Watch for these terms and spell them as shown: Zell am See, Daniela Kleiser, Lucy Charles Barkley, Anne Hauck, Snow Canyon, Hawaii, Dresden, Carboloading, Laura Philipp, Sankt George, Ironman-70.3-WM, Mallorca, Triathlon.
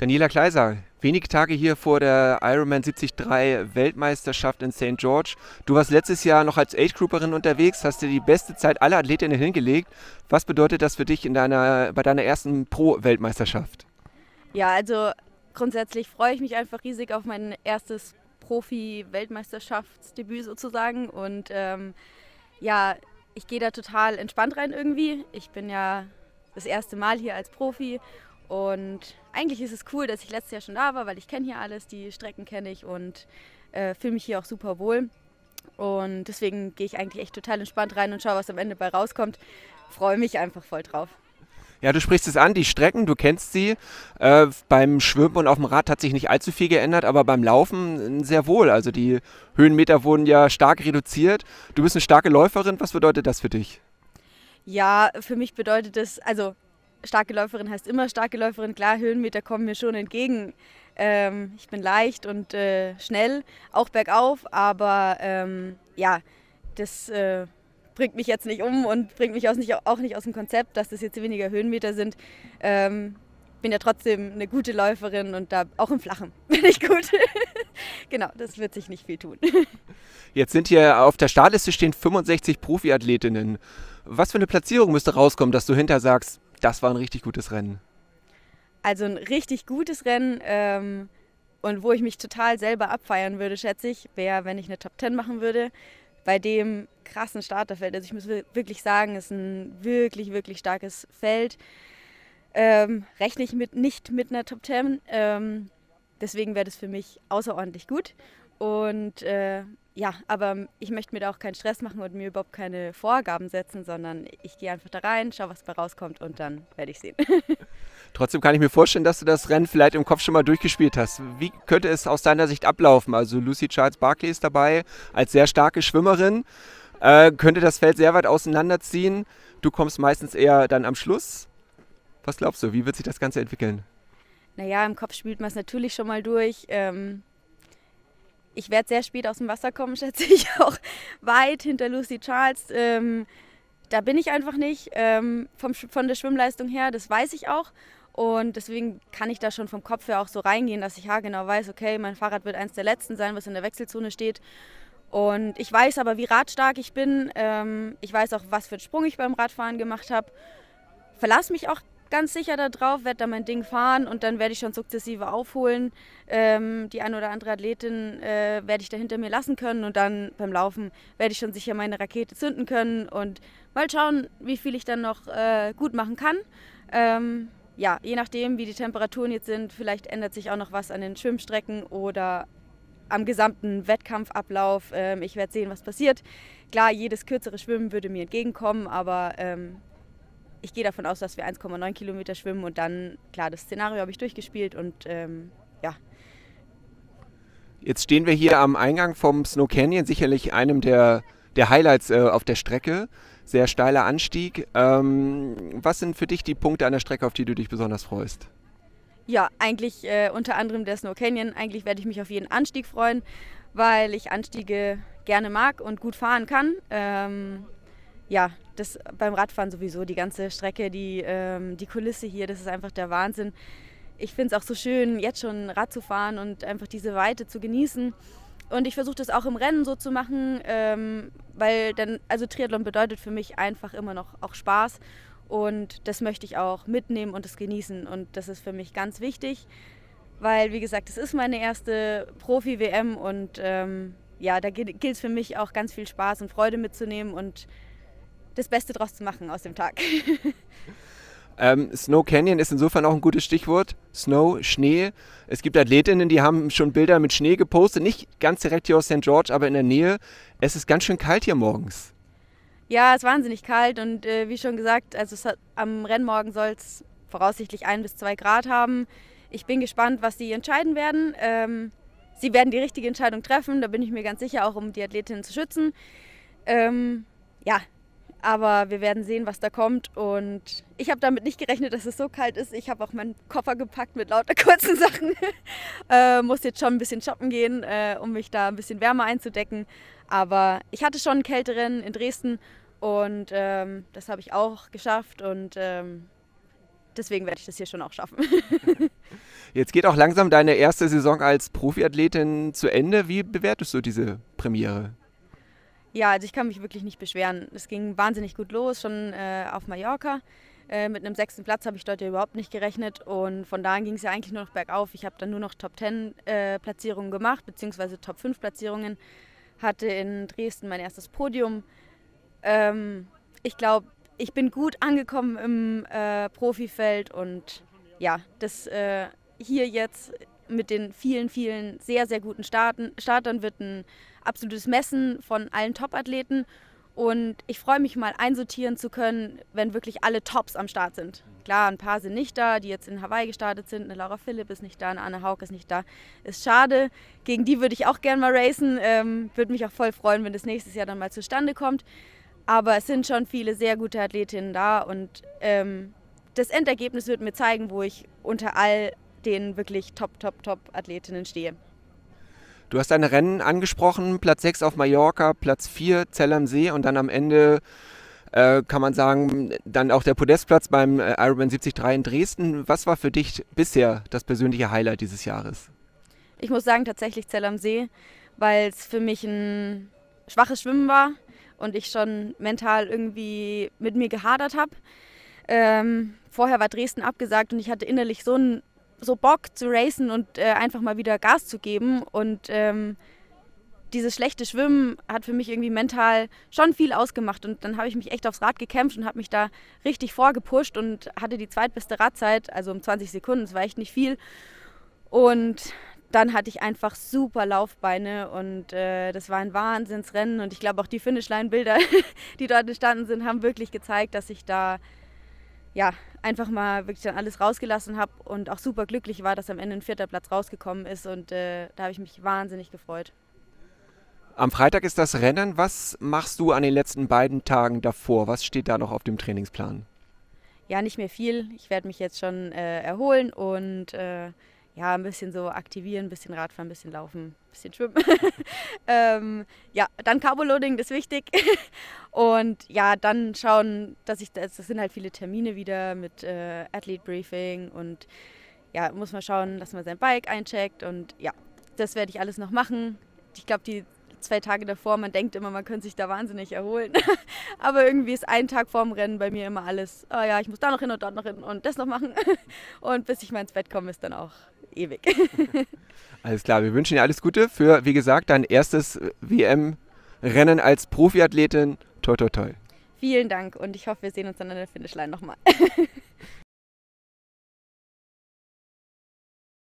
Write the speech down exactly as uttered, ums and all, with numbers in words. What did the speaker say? Daniela Kleiser, wenige Tage hier vor der Ironman siebzig Komma drei Weltmeisterschaft in Sankt George. Du warst letztes Jahr noch als Age-Grouperin unterwegs, hast dir die beste Zeit aller Athletinnen hingelegt. Was bedeutet das für dich in deiner, bei deiner ersten Pro-Weltmeisterschaft? Ja, also grundsätzlich freue ich mich einfach riesig auf mein erstes Profi-Weltmeisterschaftsdebüt sozusagen. Und ähm, ja, ich gehe da total entspannt rein irgendwie. Ich bin ja das erste Mal hier als Profi. Und eigentlich ist es cool, dass ich letztes Jahr schon da war, weil ich kenne hier alles, die Strecken kenne ich und äh, fühle mich hier auch super wohl. Und deswegen gehe ich eigentlich echt total entspannt rein und schaue, was am Ende bei rauskommt. Freue mich einfach voll drauf. Ja, du sprichst es an, die Strecken, du kennst sie. Äh, beim Schwimmen und auf dem Rad hat sich nicht allzu viel geändert, aber beim Laufen sehr wohl. Also die Höhenmeter wurden ja stark reduziert. Du bist eine starke Läuferin, was bedeutet das für dich? Ja, für mich bedeutet das, also... starke Läuferin heißt immer starke Läuferin, klar, Höhenmeter kommen mir schon entgegen. Ähm, ich bin leicht und äh, schnell, auch bergauf, aber ähm, ja, das äh, bringt mich jetzt nicht um und bringt mich auch nicht, auch nicht aus dem Konzept, dass das jetzt weniger Höhenmeter sind. Ähm, bin ja trotzdem eine gute Läuferin und da auch im Flachen bin ich gut. Genau, das wird sich nicht viel tun. Jetzt sind hier auf der Startliste stehen fünfundsechzig Profiathletinnen. Was für eine Platzierung müsste rauskommen, dass du hinter sagst, das war ein richtig gutes Rennen? Also ein richtig gutes Rennen ähm, und wo ich mich total selber abfeiern würde, schätze ich, wäre, wenn ich eine Top zehn machen würde, bei dem krassen Starterfeld. Also ich muss wirklich sagen, es ist ein wirklich, wirklich starkes Feld. Ähm, rechne ich mit, nicht mit einer Top zehn, ähm, deswegen wäre das für mich außerordentlich gut. Und äh, ja, aber ich möchte mir da auch keinen Stress machen und mir überhaupt keine Vorgaben setzen, sondern ich gehe einfach da rein, schaue, was da rauskommt und dann werde ich sehen. Trotzdem kann ich mir vorstellen, dass du das Rennen vielleicht im Kopf schon mal durchgespielt hast. Wie könnte es aus deiner Sicht ablaufen? Also Lucy Charles Barkley ist dabei als sehr starke Schwimmerin, äh, könnte das Feld sehr weit auseinanderziehen. Du kommst meistens eher dann am Schluss. Was glaubst du, wie wird sich das Ganze entwickeln? Naja, im Kopf spielt man es natürlich schon mal durch. Ähm Ich werde sehr spät aus dem Wasser kommen, schätze ich, auch weit hinter Lucy Charles. Ähm, da bin ich einfach nicht ähm, vom, von der Schwimmleistung her, das weiß ich auch. Und deswegen kann ich da schon vom Kopf her auch so reingehen, dass ich ja genau weiß, okay, mein Fahrrad wird eins der letzten sein, was in der Wechselzone steht. Und ich weiß aber, wie radstark ich bin. Ähm, ich weiß auch, was für einen Sprung ich beim Radfahren gemacht habe. Verlass mich auch ganz sicher da drauf, werde da mein Ding fahren und dann werde ich schon sukzessive aufholen. Ähm, die eine oder andere Athletin äh, werde ich da hinter mir lassen können und dann beim Laufen werde ich schon sicher meine Rakete zünden können und mal schauen, wie viel ich dann noch äh, gut machen kann. Ähm, ja, je nachdem, wie die Temperaturen jetzt sind, vielleicht ändert sich auch noch was an den Schwimmstrecken oder am gesamten Wettkampfablauf. Ähm, ich werde sehen, was passiert. Klar, jedes kürzere Schwimmen würde mir entgegenkommen, aber ähm, ich gehe davon aus, dass wir eins Komma neun Kilometer schwimmen und dann, klar, das Szenario habe ich durchgespielt und ähm, ja. Jetzt stehen wir hier am Eingang vom Snow Canyon, sicherlich einem der, der Highlights äh, auf der Strecke. Sehr steiler Anstieg. Ähm, was sind für dich die Punkte an der Strecke, auf die du dich besonders freust? Ja, eigentlich äh, unter anderem der Snow Canyon. Eigentlich werde ich mich auf jeden Anstieg freuen, weil ich Anstiege gerne mag und gut fahren kann. Ähm, Ja, das beim Radfahren sowieso, die ganze Strecke, die, ähm, die Kulisse hier, das ist einfach der Wahnsinn. Ich finde es auch so schön, jetzt schon Rad zu fahren und einfach diese Weite zu genießen. Und ich versuche das auch im Rennen so zu machen, ähm, weil dann, also Triathlon bedeutet für mich einfach immer noch auch Spaß. Und das möchte ich auch mitnehmen und das genießen. Und das ist für mich ganz wichtig, weil, wie gesagt, das ist meine erste Profi-W M. Und ähm, ja, da gilt es für mich auch ganz viel Spaß und Freude mitzunehmen und das Beste draus zu machen aus dem Tag. ähm, Snow Canyon ist insofern auch ein gutes Stichwort. Snow, Schnee. Es gibt Athletinnen, die haben schon Bilder mit Schnee gepostet. Nicht ganz direkt hier aus Sankt George, aber in der Nähe. Es ist ganz schön kalt hier morgens. Ja, es ist wahnsinnig kalt und äh, wie schon gesagt, also es hat, am Rennmorgen soll es voraussichtlich ein bis zwei Grad haben. Ich bin gespannt, was sie entscheiden werden. Ähm, sie werden die richtige Entscheidung treffen, da bin ich mir ganz sicher, auch um die Athletinnen zu schützen. Ähm, ja. Aber wir werden sehen, was da kommt und ich habe damit nicht gerechnet, dass es so kalt ist. Ich habe auch meinen Koffer gepackt mit lauter kurzen Sachen. äh, muss jetzt schon ein bisschen shoppen gehen, äh, um mich da ein bisschen wärmer einzudecken. Aber ich hatte schon einen kälteren in Dresden und ähm, das habe ich auch geschafft und ähm, deswegen werde ich das hier schon auch schaffen. Jetzt geht auch langsam deine erste Saison als Profiathletin zu Ende. Wie bewertest du diese Premiere? Ja, also ich kann mich wirklich nicht beschweren. Es ging wahnsinnig gut los, schon äh, auf Mallorca. Äh, mit einem sechsten Platz habe ich dort ja überhaupt nicht gerechnet und von da an ging es ja eigentlich nur noch bergauf. Ich habe dann nur noch Top zehn Platzierungen gemacht, beziehungsweise Top fünf Platzierungen. Hatte in Dresden mein erstes Podium. Ähm, ich glaube, ich bin gut angekommen im äh, Profifeld und ja, das äh, hier jetzt mit den vielen, vielen sehr, sehr guten Starten, Startern wird ein absolutes Messen von allen Top-Athleten und ich freue mich mal einsortieren zu können, wenn wirklich alle Tops am Start sind. Klar, ein paar sind nicht da, die jetzt in Hawaii gestartet sind, eine Laura Philipp ist nicht da, eine Anne Hauck ist nicht da, ist schade, gegen die würde ich auch gerne mal racen, ähm, würde mich auch voll freuen, wenn das nächstes Jahr dann mal zustande kommt, aber es sind schon viele sehr gute Athletinnen da und ähm, das Endergebnis wird mir zeigen, wo ich unter all den wirklich top, top, top Athletinnen stehe. Du hast deine Rennen angesprochen, Platz sechs auf Mallorca, Platz vier Zell am See und dann am Ende äh, kann man sagen, dann auch der Podestplatz beim Ironman siebzig Komma drei in Dresden. Was war für dich bisher das persönliche Highlight dieses Jahres? Ich muss sagen, tatsächlich Zell am See, weil es für mich ein schwaches Schwimmen war und ich schon mental irgendwie mit mir gehadert habe. Ähm, vorher war Dresden abgesagt und ich hatte innerlich so einen so Bock zu racen und äh, einfach mal wieder Gas zu geben und ähm, dieses schlechte Schwimmen hat für mich irgendwie mental schon viel ausgemacht und dann habe ich mich echt aufs Rad gekämpft und habe mich da richtig vorgepusht und hatte die zweitbeste Radzeit, also um zwanzig Sekunden, das war echt nicht viel und dann hatte ich einfach super Laufbeine und äh, das war ein Wahnsinnsrennen und ich glaube auch die Finishline-Bilder, die dort entstanden sind, haben wirklich gezeigt, dass ich da ja, einfach mal wirklich dann alles rausgelassen habe und auch super glücklich war, dass am Ende ein vierter Platz rausgekommen ist und äh, da habe ich mich wahnsinnig gefreut. Am Freitag ist das Rennen. Was machst du an den letzten beiden Tagen davor? Was steht da noch auf dem Trainingsplan? Ja, nicht mehr viel. Ich werde mich jetzt schon äh, erholen und äh, ja, ein bisschen so aktivieren, ein bisschen Radfahren, ein bisschen Laufen, ein bisschen Schwimmen. ähm, ja, dann Carboloading, das ist wichtig. Und ja, dann schauen, dass ich, das sind halt viele Termine wieder mit äh, Athlete Briefing und ja, muss man schauen, dass man sein Bike eincheckt und ja, das werde ich alles noch machen. Ich glaube, die zwei Tage davor, man denkt immer, man könnte sich da wahnsinnig erholen, aber irgendwie ist ein Tag vorm Rennen bei mir immer alles, oh ja, ich muss da noch hin und dort noch hin und das noch machen und bis ich mal ins Bett komme, ist dann auch ewig. Alles klar, wir wünschen dir alles Gute für, wie gesagt, dein erstes W M-Rennen als Profiathletin. Toi, toi, toi. Vielen Dank und ich hoffe, wir sehen uns dann an der Finishline nochmal.